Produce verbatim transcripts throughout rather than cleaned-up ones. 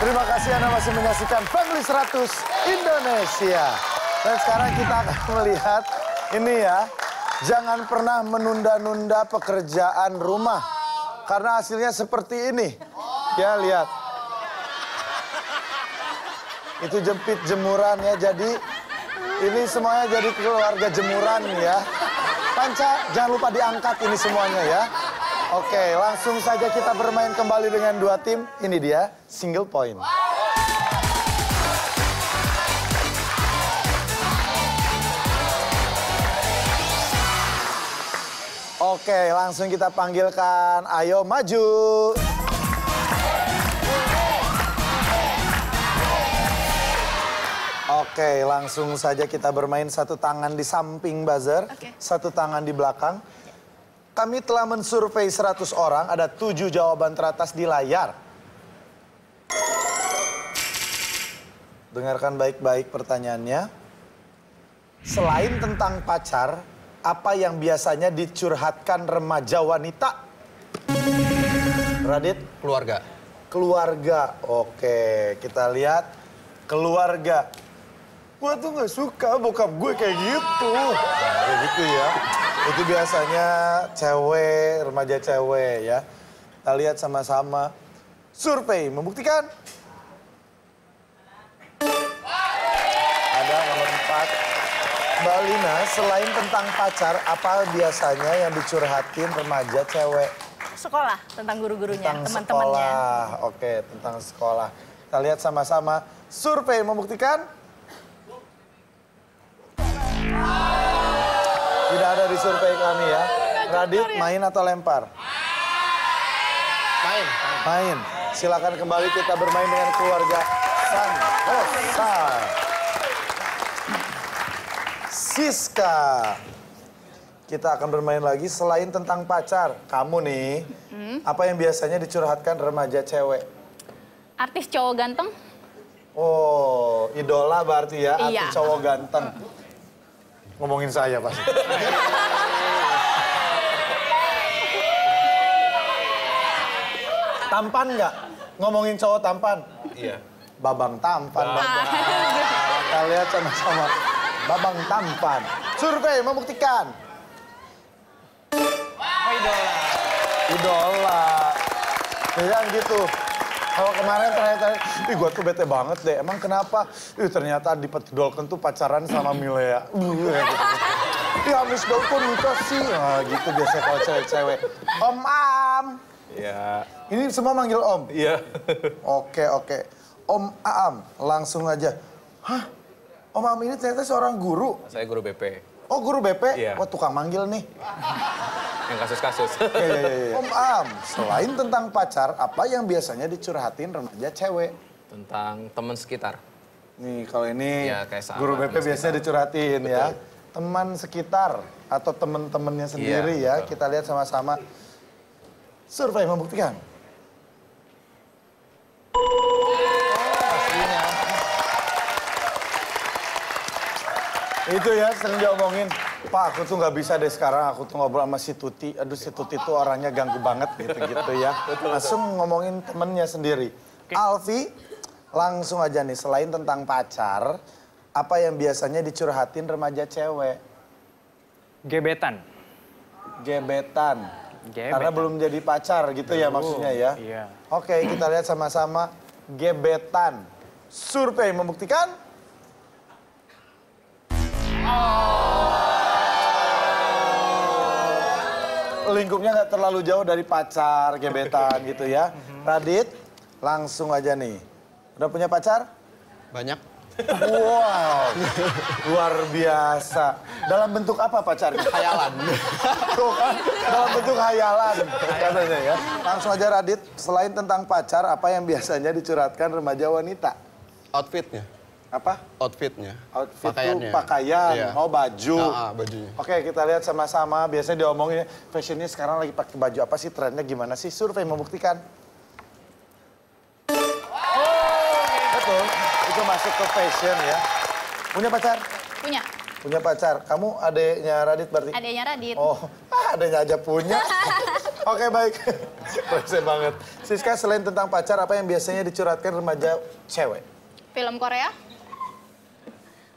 Terima kasih Anda masih menyaksikan Family seratus Indonesia. Dan sekarang kita akan melihat ini ya. Jangan pernah menunda-nunda pekerjaan rumah. Karena hasilnya seperti ini. Ya lihat. Itu jepit jemuran ya. Jadi ini semuanya jadi keluarga jemuran ya. Panca jangan lupa diangkat ini semuanya ya. Oke, langsung saja kita bermain kembali dengan dua tim. Ini dia, single point. Oke, langsung kita panggilkan. Ayo maju. Oke, langsung saja kita bermain satu tangan di samping buzzer, okay. Satu tangan di belakang. Kami telah mensurvei seratus orang, ada tujuh jawaban teratas di layar. Dengarkan baik-baik pertanyaannya. Selain tentang pacar, apa yang biasanya dicurhatkan remaja wanita? Radit? Keluarga. Keluarga, oke. Kita lihat. Keluarga. Gua tuh gak suka bokap gue kayak gitu. Kayak gitu ya. Itu biasanya cewek, remaja cewek ya. Kita lihat sama-sama. Survei membuktikan. Ada nomor empat. Mbak Lina, selain tentang pacar, apa biasanya yang dicurhatin remaja cewek? Sekolah, tentang guru-gurunya, teman-temannya. Sekolah, oke, tentang sekolah. Kita lihat sama-sama. Survei membuktikan. Tidak ada di survei kami ya. Radit, main atau lempar? Main. Main. Silakan kembali kita bermain dengan keluarga Santosa. Siska. Kita akan bermain lagi selain tentang pacar. Kamu nih, hmm? Apa yang biasanya dicurhatkan remaja cewek? Artis cowok ganteng. Oh, idola berarti ya, artis iya. Cowok ganteng. Ngomongin saya pasti. Tampan nggak? Ngomongin cowok tampan? Iya. Babang tampan. Nah. Babang. Kita lihat sama-sama. Babang tampan. Survei membuktikan. Oh, idola. Idola. Jangan gitu. Kalau kemarin ternyata, ih gue tuh bete banget deh, emang kenapa? Ih ternyata dipetidolkan tuh pacaran sama Milea. Ih habis dong pun nikah sih. Nah, gitu biasanya kalau cewek-cewek. Om Aam. Iya. Ini semua manggil Om? Iya. Oke, oke. Om Aam, langsung aja. Hah? Om Aam ini ternyata seorang guru? Saya guru B P. Oh guru B P? Iya. Wah tukang manggil nih. Yang kasus-kasus. Hey, Om Am, selain tentang pacar, apa yang biasanya dicurhatin remaja cewek? Tentang teman sekitar. Nih, kalau ini ya, guru B P biasanya sekitar. Dicurhatin. Betul. Ya. Teman sekitar atau teman-temannya sendiri ya, ya. Kita lihat sama-sama. Survei membuktikan. Pastinya. Itu ya, sering diomongin. Pak, aku tuh nggak bisa deh sekarang, aku tuh ngobrol sama si Tuti. Aduh, si Tuti tuh orangnya ganggu banget gitu-gitu ya. Langsung ngomongin temennya sendiri. Okay. Alfi, langsung aja nih, selain tentang pacar, apa yang biasanya dicurhatin remaja cewek? Gebetan. Gebetan. Gebetan. Karena belum jadi pacar gitu ya maksudnya ya? Iya. Oke, kita lihat sama-sama. Gebetan. Survei membuktikan. Oh. Lingkupnya nggak terlalu jauh dari pacar, gebetan gitu ya. Radit, langsung aja nih. Udah punya pacar? Banyak. Wow, luar biasa. Dalam bentuk apa pacarnya? Hayalan. Tuh kan, dalam bentuk hayalan. Katanya ya. Langsung aja Radit, selain tentang pacar, apa yang biasanya dicurhatkan remaja wanita? Outfitnya. Apa? Outfitnya. Outfit itu pakaian, iya. Oh baju. Nah, ah, bajunya. Oke, kita lihat sama-sama. Biasanya diomongin, fashionnya sekarang lagi pakai baju apa sih? Trennya gimana sih? Survei membuktikan. Oh, betul. Itu masuk ke fashion ya. Punya pacar? Punya. Punya pacar. Kamu adeknya Radit berarti? Adeknya Radit. Oh, ah, adeknya aja punya. Oke, baik. Rese banget. Siska, selain tentang pacar, apa yang biasanya dicurhatkan remaja cewek? Film Korea?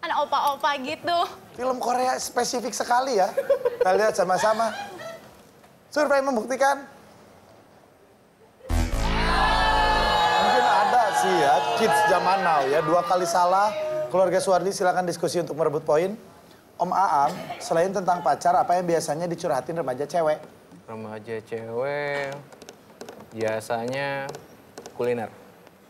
Anak opa-opa gitu. Film Korea spesifik sekali ya. Kita lihat sama-sama. Survei membuktikan. Mungkin ada sih ya, kids zaman now ya. Dua kali salah, keluarga Suardi silakan diskusi untuk merebut poin. Om Aam, selain tentang pacar, apa yang biasanya dicurhatin remaja cewek? Remaja cewek, biasanya kuliner.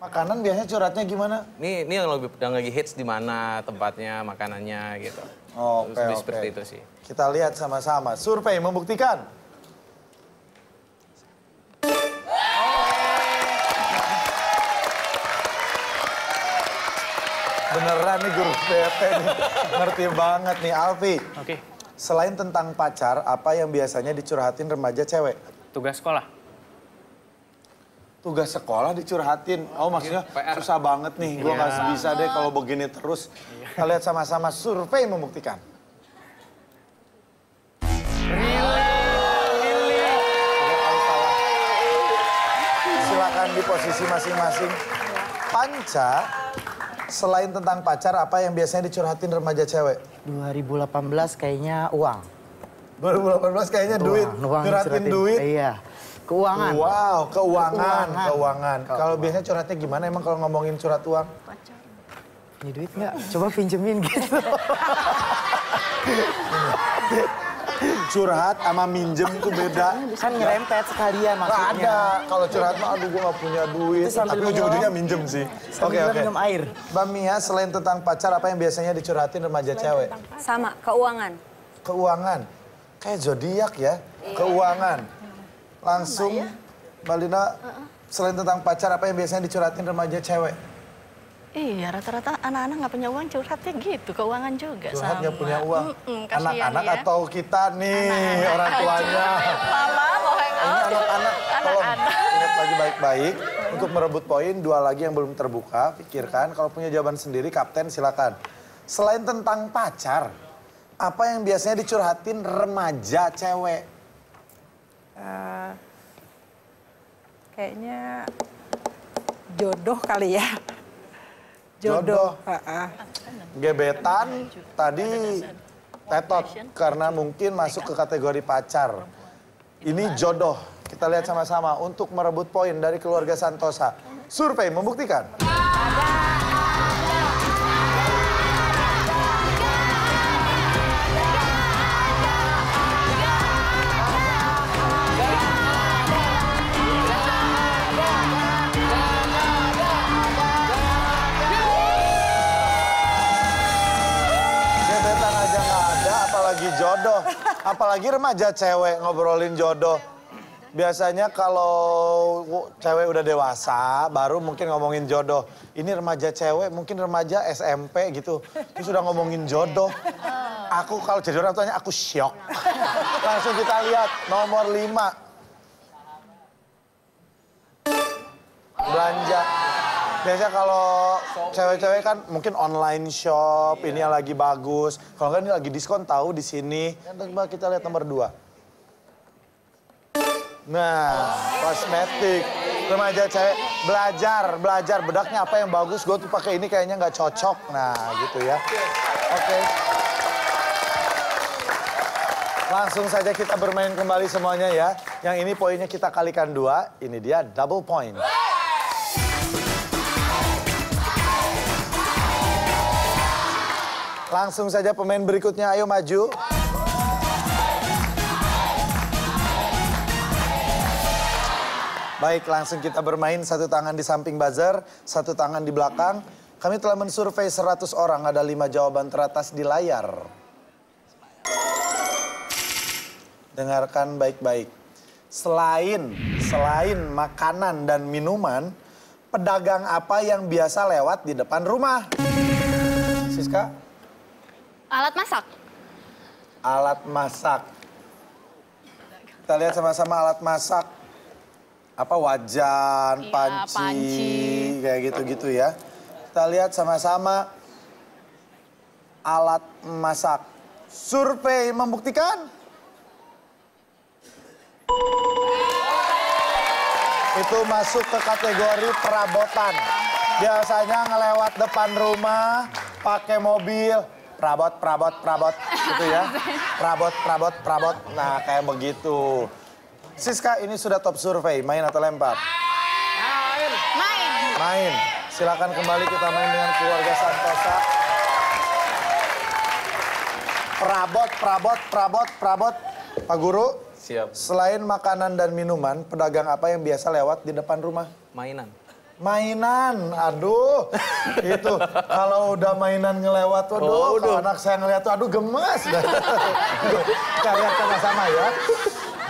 Makanan biasanya curhatnya gimana? Nih, ini yang lebih yang lagi hits di mana tempatnya, makanannya gitu. Oke, okay, okay. Seperti itu sih. Kita lihat sama-sama. Survei membuktikan. Beneran nih guru P P nih, ngerti banget nih Alfi. Oke. Okay. Selain tentang pacar, apa yang biasanya dicurhatin remaja cewek? Tugas sekolah. Tugas sekolah dicurhatin? Oh maksudnya P R. Susah banget nih, gue nggak yeah. bisa deh kalau begini terus. Kita lihat sama-sama, survei membuktikan. Silakan di posisi masing-masing. Panca. Selain tentang pacar, apa yang biasanya dicurhatin remaja cewek? dua ribu delapan belas kayaknya uang. dua ribu delapan belas kayaknya uang, duit, uang curhatin duit? Iya, keuangan. Wow, keuangan, keuangan. keuangan. Kalau biasanya curhatnya gimana emang kalau ngomongin curhat uang? Pacar. Punya duit nggak? Coba pinjemin gitu. Curhat sama minjem tuh beda. Kan ngerempet sekalian maksudnya. Nggak ada. Kalau curhat mah aduh gue nggak punya duit. Tapi ujung-ujungnya minjem sih. Oke, oke. Minum air. Mbak Mia, selain tentang pacar, apa yang biasanya dicurhatin remaja cewek? Sama, keuangan. Keuangan? Kayak zodiak ya, keuangan. Langsung, Mbak Lina, selain tentang pacar, apa yang biasanya dicurhatin remaja cewek? Iya, rata-rata anak-anak nggak punya uang curhatnya gitu, keuangan juga curhat sama. Curhat nggak punya uang? Anak-anak mm -mm, ya. Atau kita nih, anak-anak orang tuanya? Mama, mau hangout. Ini anak-anak, tolong ingat lagi baik-baik. Untuk merebut poin, dua lagi yang belum terbuka, pikirkan. Kalau punya jawaban sendiri, Kapten silakan. Selain tentang pacar, apa yang biasanya dicurhatin remaja cewek? Uh, kayaknya jodoh kali ya. Jodoh, Jodoh. Gebetan, tadi tetot karena mungkin masuk ke kategori pacar. Ini jodoh, kita lihat sama-sama untuk merebut poin dari keluarga Santosa. Survei membuktikan. Jodoh, apalagi remaja cewek ngobrolin jodoh. Biasanya kalau cewek udah dewasa baru mungkin ngomongin jodoh. Ini remaja cewek, mungkin remaja S M P gitu. Terus sudah ngomongin jodoh. Aku kalau jadi orang tuanya aku syok. Langsung kita lihat nomor lima. Belanja. Biasanya kalau cewek-cewek kan mungkin online shop, iya. Ini yang lagi bagus. Kalau kan ini lagi diskon tahu di sini. Kita lihat nomor dua. Nah, kosmetik. Remaja cewek belajar, belajar. Bedaknya apa yang bagus, gue tuh pakai ini kayaknya nggak cocok. Nah, gitu ya. Oke. Okay. Langsung saja kita bermain kembali semuanya ya. Yang ini poinnya kita kalikan dua. Ini dia double point. Langsung saja pemain berikutnya, ayo maju. Baik, langsung kita bermain satu tangan di samping buzzer, satu tangan di belakang. Kami telah mensurvei seratus orang, ada lima jawaban teratas di layar. Dengarkan baik-baik. Selain, selain makanan dan minuman, pedagang apa yang biasa lewat di depan rumah? Siska? Alat masak. Alat masak. Kita lihat sama-sama alat masak. Apa wajan, iya, panci, panci, kayak gitu-gitu ya. Kita lihat sama-sama alat masak. Survei membuktikan. itu masuk ke kategori perabotan. Biasanya ngelewat depan rumah, pakai mobil, perabot, perabot, perabot, gitu ya. Perabot, perabot, perabot, nah kayak begitu. Siska, ini sudah top survei, main atau lempar? Main. Main. Main. Silakan kembali kita main dengan keluarga Santosa. Perabot, perabot, perabot, perabot. Pak Guru, siap. Selain makanan dan minuman, pedagang apa yang biasa lewat di depan rumah? Mainan. Mainan, aduh. Itu, kalau udah mainan ngelewat, aduh, oh, kalau anak saya ngeliat tuh, aduh gemes. Kita lihat sama-sama ya.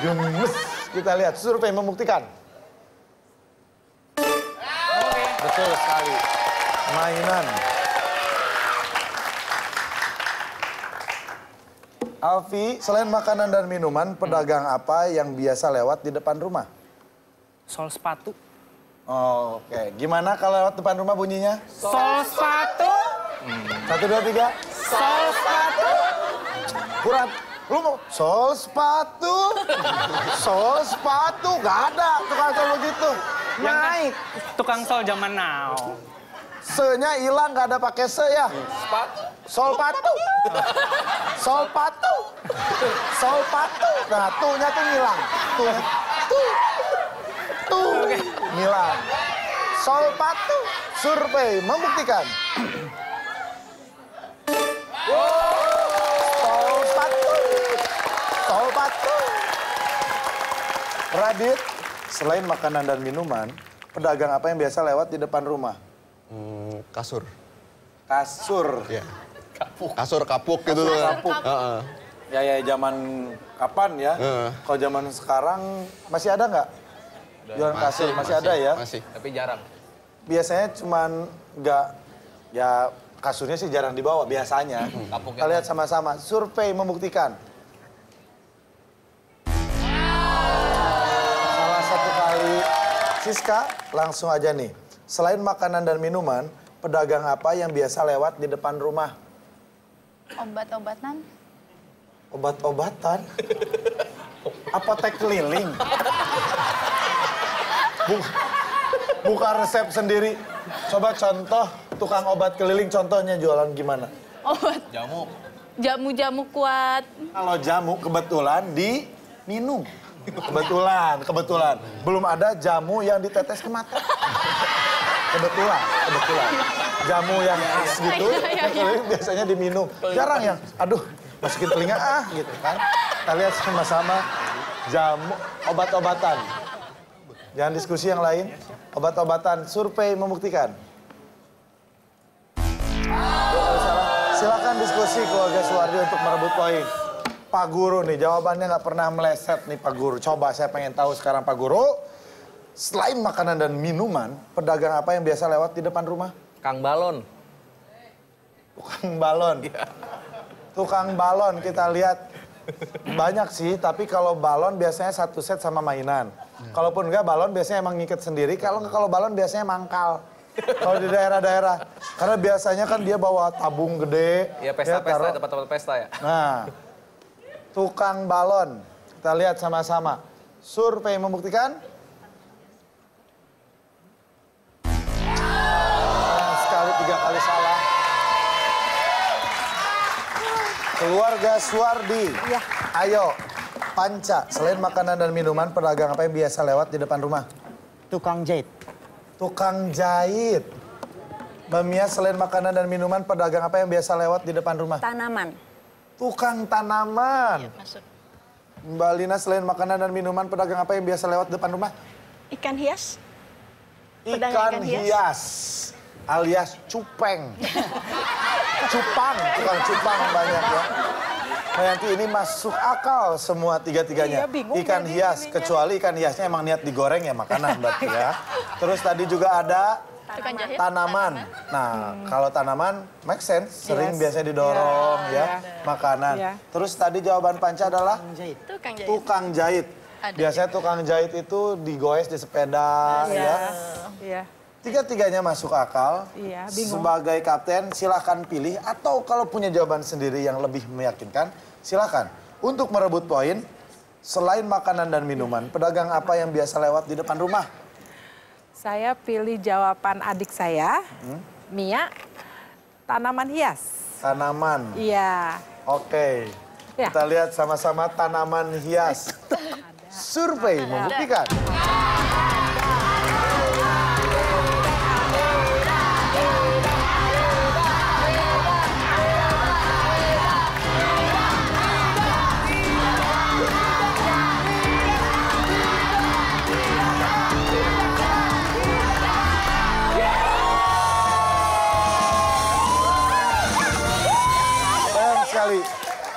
Gemes, kita lihat. Survei membuktikan. Betul sekali. Mainan. Alfi, selain makanan dan minuman, pedagang hmm. apa yang biasa lewat di depan rumah? Sol sepatu. Oh, oke. Okay. Gimana kalau lewat depan rumah bunyinya? Sol, Sol sepatu. Hmm. Satu, dua, tiga. Sol sepatu. Kurang. Lu mau sol sepatu. Sol sepatu. Gak ada tukang sol begitu. Naik. Tukang sol zaman now. Se-nya hilang, gak ada pakai se ya. Sepatu. Sol patu. Sol patu. Sol patu. Nah, tuhnya tuh hilang. Tuh. Tuh. Tuh. Hilang. Sol patu. Survei membuktikan. Sol patu. Sol patu. Radit, selain makanan dan minuman, pedagang apa yang biasa lewat di depan rumah? Hmm, kasur. Kasur. Ya. Kapuk. Kasur kapuk gitu tuh. Kapuk. Uh-uh. Ya ya zaman kapan ya? Uh. Kalau zaman sekarang masih ada nggak? Jualan kasur masih, masih ada ya? Masih. Tapi jarang. Biasanya cuman nggak ya kasurnya sih jarang dibawa biasanya. Kapuknya. Kita lihat sama-sama. Survei membuktikan. Salah satu kali. Siska, langsung aja nih. Selain makanan dan minuman, pedagang apa yang biasa lewat di depan rumah? Obat-obatan. Obat-obatan? Apotek keliling? Buka, buka resep sendiri. Coba contoh tukang obat keliling, contohnya jualan gimana? Obat. Jamu. Jamu-jamu kuat. Kalau jamu kebetulan diminum. Kebetulan, kebetulan. Belum ada jamu yang ditetes ke mata. Kebetulan, kebetulan. Jamu yang khas gitu, ya, ya, ya. Biasanya diminum. Jarang yang, aduh, masukin telinga ah, gitu kan. Kita lihat sama-sama jamu, obat-obatan. Jangan diskusi yang lain. Obat-obatan, survei membuktikan. Silakan diskusi keluarga Suardi untuk merebut poin. Pak Guru nih, jawabannya nggak pernah meleset nih Pak Guru. Coba saya pengen tahu sekarang Pak Guru. Selain makanan dan minuman, pedagang apa yang biasa lewat di depan rumah? Kang balon. Tukang balon? Ya. Tukang balon kita lihat. Banyak sih, tapi kalau balon biasanya satu set sama mainan. Hmm. Kalaupun enggak balon biasanya emang ngikat sendiri, kalau kalau balon biasanya mangkal. Kalau di daerah-daerah. Karena biasanya kan dia bawa tabung gede. Ya pesta-pesta, tempat-tempat pesta ya. Nah. Tukang balon, kita lihat sama-sama. Survei membuktikan. Nah, sekali tiga kali salah. Keluarga Suardi, ya. Ayo. Panca, selain makanan dan minuman, pedagang apa yang biasa lewat di depan rumah? Tukang jahit. Tukang jahit. Mbak Mia, selain makanan dan minuman, pedagang apa yang biasa lewat di depan rumah? Tanaman. Tukang tanaman. Ya, masuk. Mbak Lina, selain makanan dan minuman, pedagang apa yang biasa lewat depan rumah? Ikan hias. Ikan, ikan hias. hias alias cupeng. Cupang, tukang cupang banyak ya. Nah, nanti ini masuk akal semua tiga-tiganya. Iya, bingung, ikan ya, hias, ini, kecuali ikan hiasnya emang niat digoreng ya makanan berarti ya. Terus tadi juga ada tanaman. tanaman. Nah, hmm. kalau tanaman make sense, sering yes. biasanya didorong ya, ya. ya. makanan. Ya. Terus tadi jawaban Panca adalah tukang jahit. Tukang jahit. Tukang jahit. Biasanya tukang jahit itu digoes di sepeda ya. ya. ya. Tiga-tiganya masuk akal. Iya, bingung. Sebagai kapten silahkan pilih atau kalau punya jawaban sendiri yang lebih meyakinkan silahkan. Untuk merebut poin, selain makanan dan minuman, pedagang apa yang biasa lewat di depan rumah? Saya pilih jawaban adik saya, hmm? Mia, tanaman hias. Tanaman? Iya. Oke, ya. Kita lihat sama-sama tanaman hias. Survei membuktikan.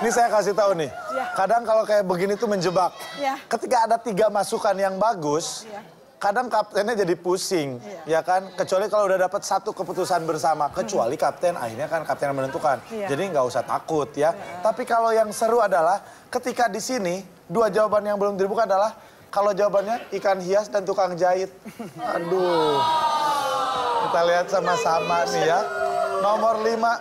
Ini saya kasih tahu nih, ya. Kadang kalau kayak begini tuh menjebak. Ya. Ketika ada tiga masukan yang bagus, ya. Kadang kaptennya jadi pusing, ya, ya kan? Kecuali kalau udah dapat satu keputusan bersama, kecuali hmm. kapten, akhirnya kan kapten yang menentukan. Ya. Jadi nggak usah takut ya. ya. Tapi kalau yang seru adalah ketika di sini dua jawaban yang belum dibuka adalah kalau jawabannya ikan hias dan tukang jahit. Aduh, kita lihat sama-sama nih ya. Nomor lima.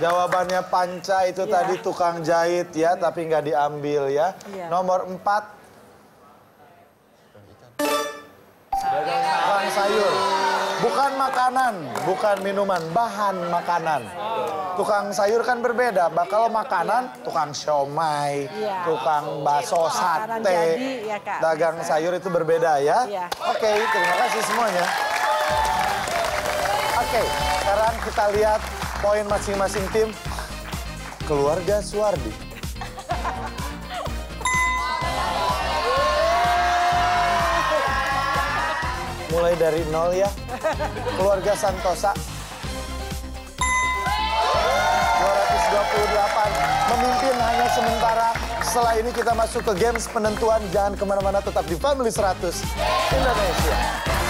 Jawabannya Panca itu ya. Tadi tukang jahit ya, hmm. tapi nggak diambil ya. ya. Nomor empat. Bahan sayur. Bukan makanan, bukan minuman, bahan makanan. Oh. Tukang sayur kan berbeda, kalau makanan tukang siomay, ya. Tukang bakso, sate, jadi, ya, Kak. Dagang sayur itu berbeda ya. ya. Oke, okay, terima kasih semuanya. Oke, okay, sekarang kita lihat poin masing-masing tim keluarga Suardi. Mulai dari nol ya. Keluarga Santosa. dua ratus dua puluh delapan memimpin hanya sementara. Setelah ini kita masuk ke games penentuan. Jangan kemana-mana, tetap di Family seratus Indonesia.